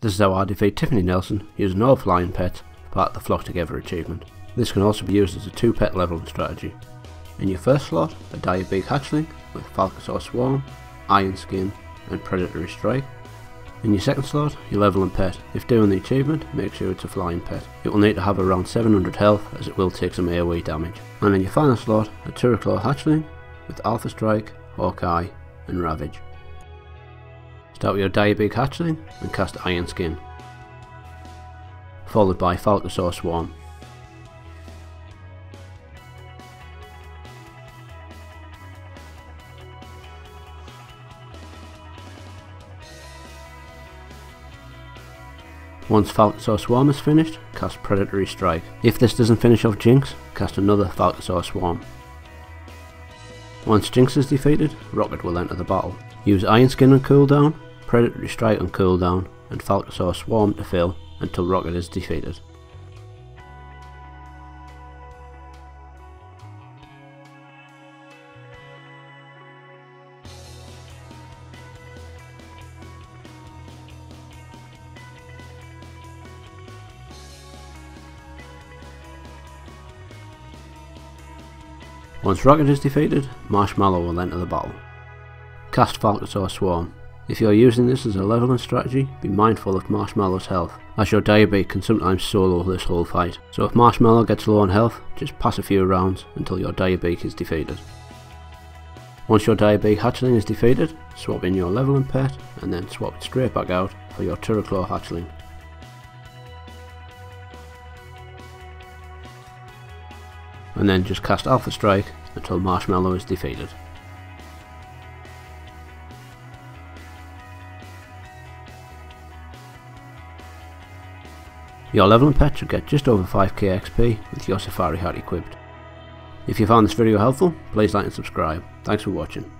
This is how I defeat Tiffany Nelson using all flying pets, part of the Flock Together achievement. This can also be used as a 2 pet leveling strategy. In your first slot, a Diabeak hatchling with Falcosaur Swarm, Iron Skin and Predatory Strike. In your second slot, your leveling pet. If doing the achievement, make sure it's a flying pet. It will need to have around 700 health as it will take some AoE damage. And in your final slot, a Teroclaw hatchling with Alpha Strike, Hawkeye and Ravage. Start with your Diabeak hatchling and cast Iron Skin, followed by Falcosaur Swarm. Once Falcosaur Swarm is finished, cast Predatory Strike. If this doesn't finish off Jinx, cast another Falcosaur Swarm. Once Jinx is defeated, Rocket will enter the battle. Use Iron Skin on cooldown, Predatory Strike on cooldown, and Falcosaur Swarm to fill until Rocket is defeated. Once Rocket is defeated, Marshmallow will enter the battle. Cast Falcosaur Swarm. If you are using this as a leveling strategy, be mindful of Marshmallow's health, as your Diabeak can sometimes solo this whole fight. So if Marshmallow gets low on health, just pass a few rounds until your Diabeak is defeated. Once your Diabeak hatchling is defeated, swap in your leveling pet and then swap it straight back out for your Teroclaw hatchling. And then just cast Alpha Strike until Marshmallow is defeated. Your leveling pet should get just over 5k XP with your Safari Hat equipped. If you found this video helpful, please like and subscribe. Thanks for watching.